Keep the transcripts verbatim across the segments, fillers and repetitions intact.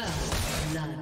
First blood.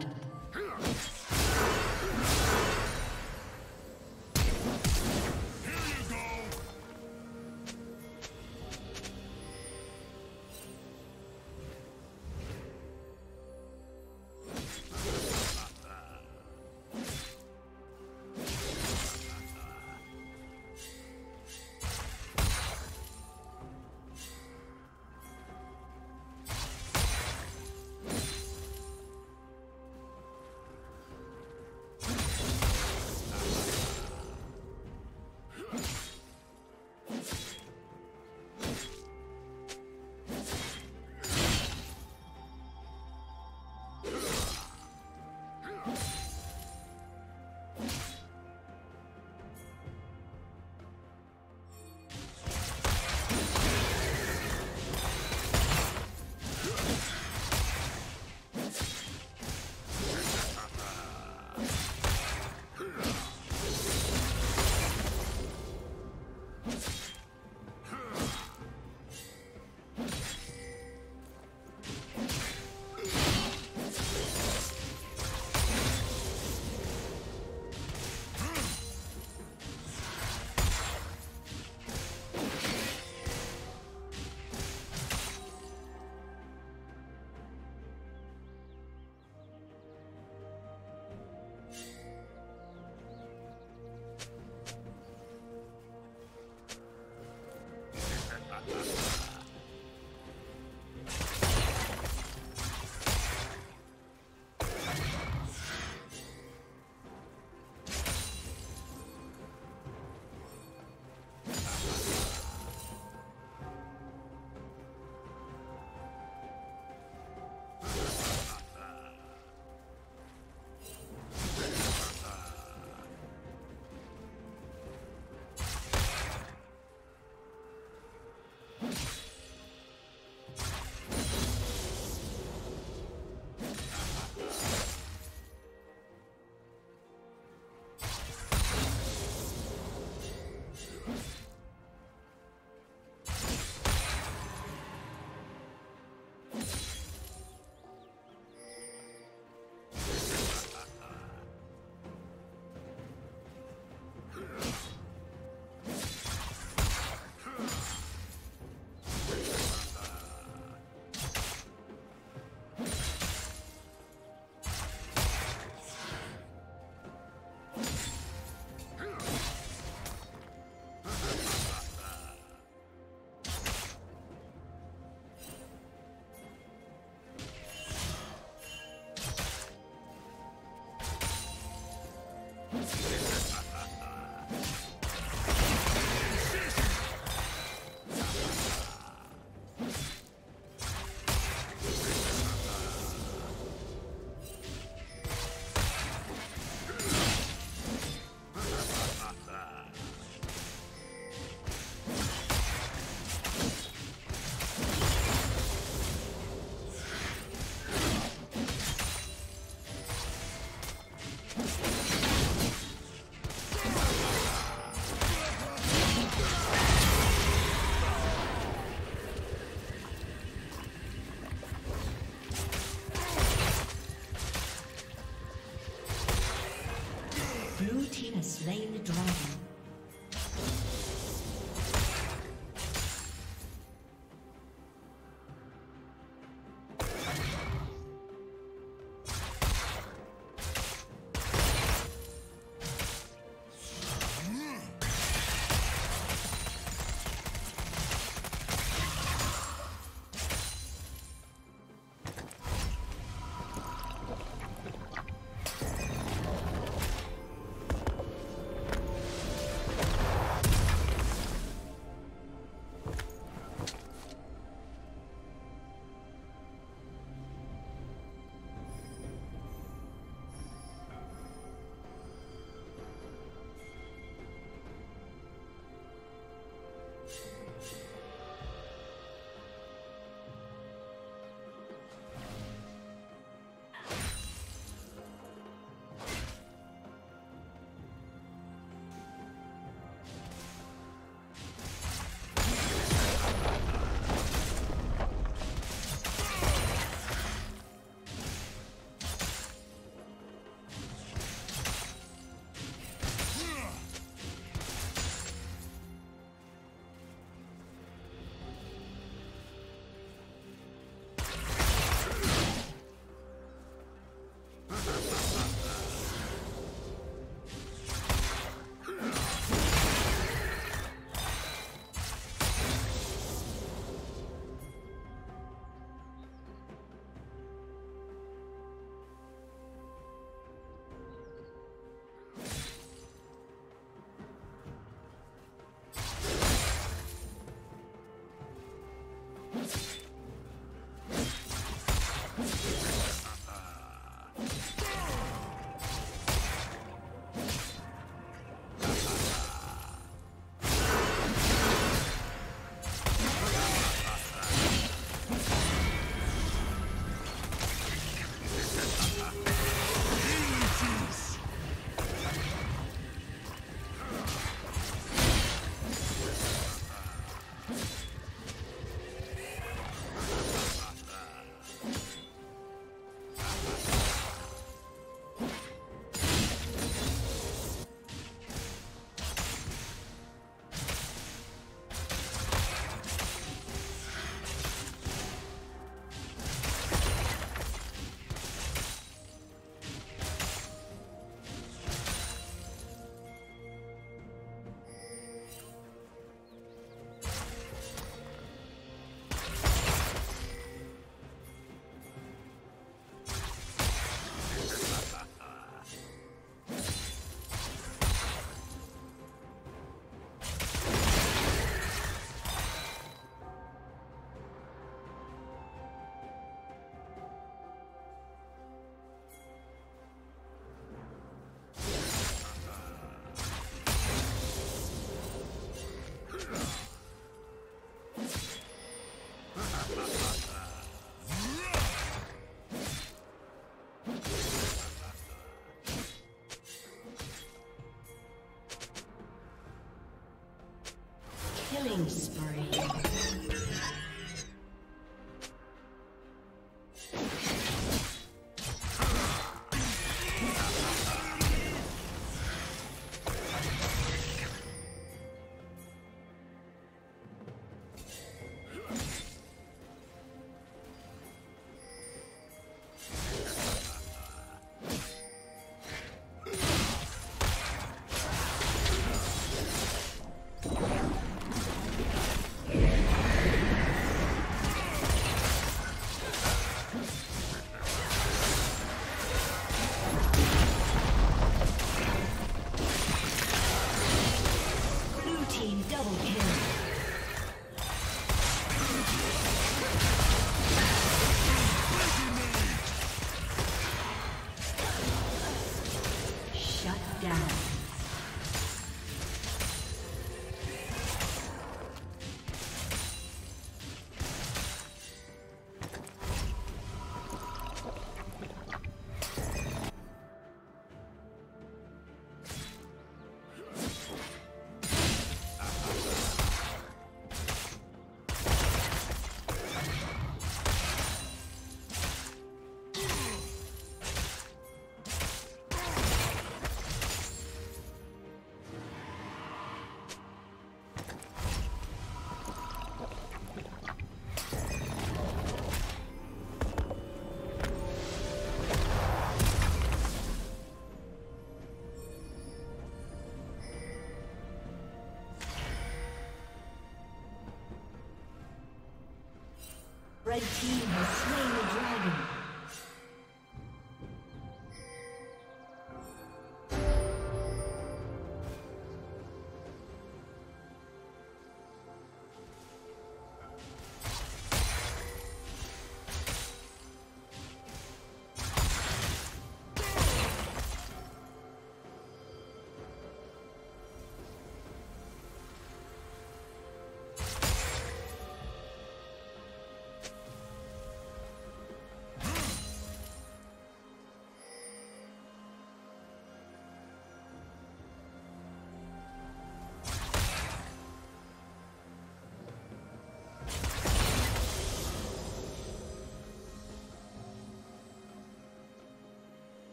Slain the dragon. Killing spree. Red team has slain the dragon.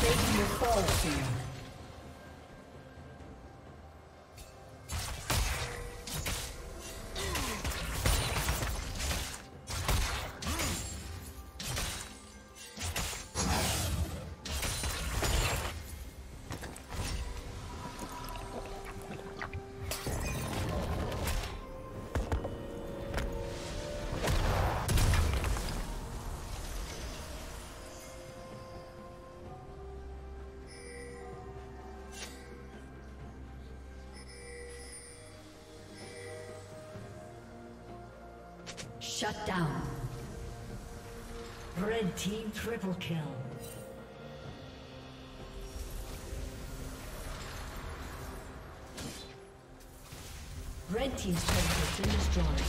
Taking your fall soon. Shut down. Red team triple kill. Red team's turret has been destroyed.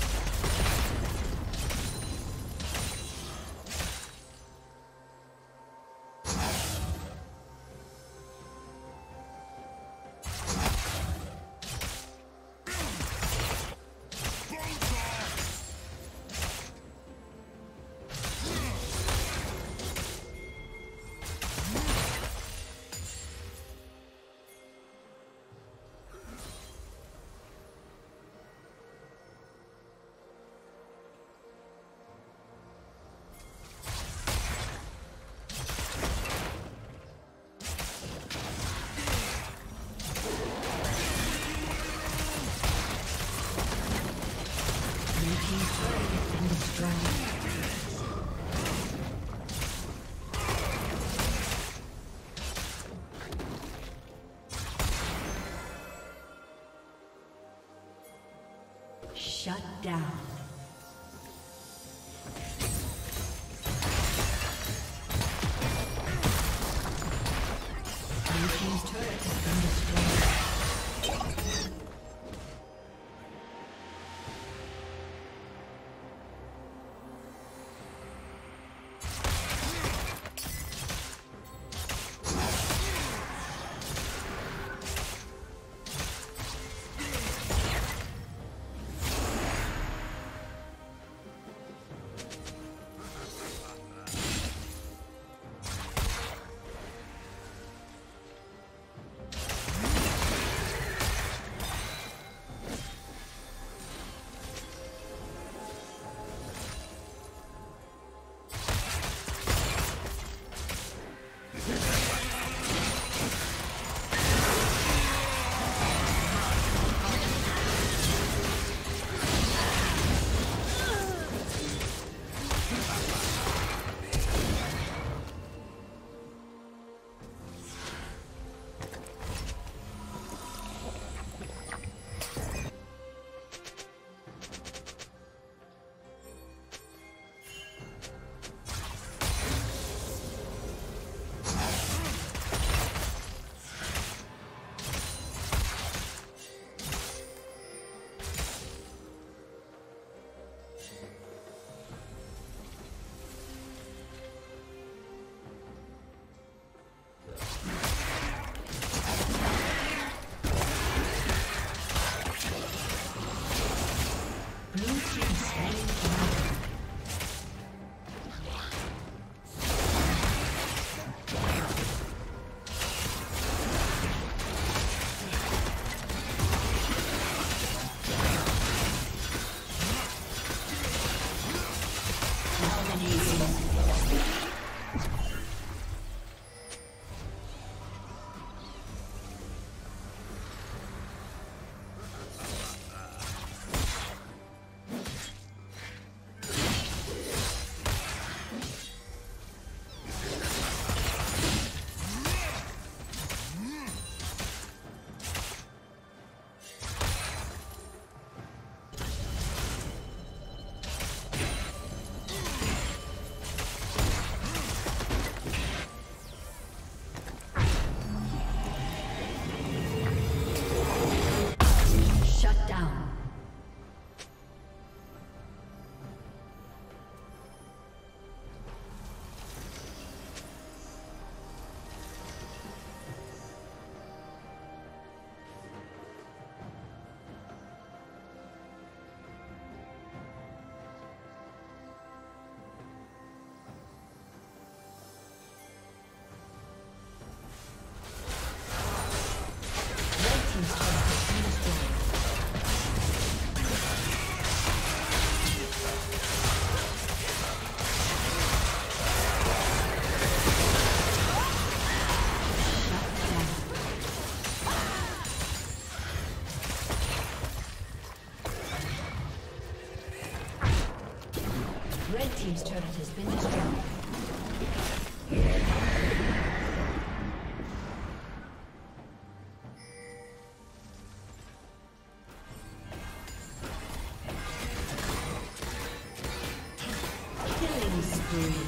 Shut down. Blue team's turret has been destroyed. Team's turret has been destroyed. Killing spree.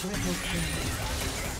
Triple kill.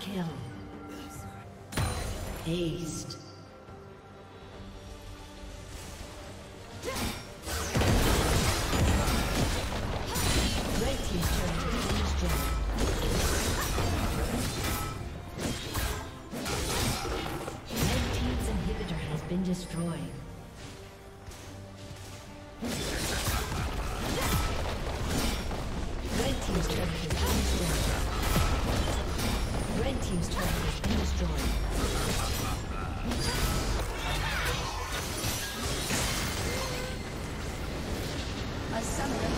Kill. Haste. Summoner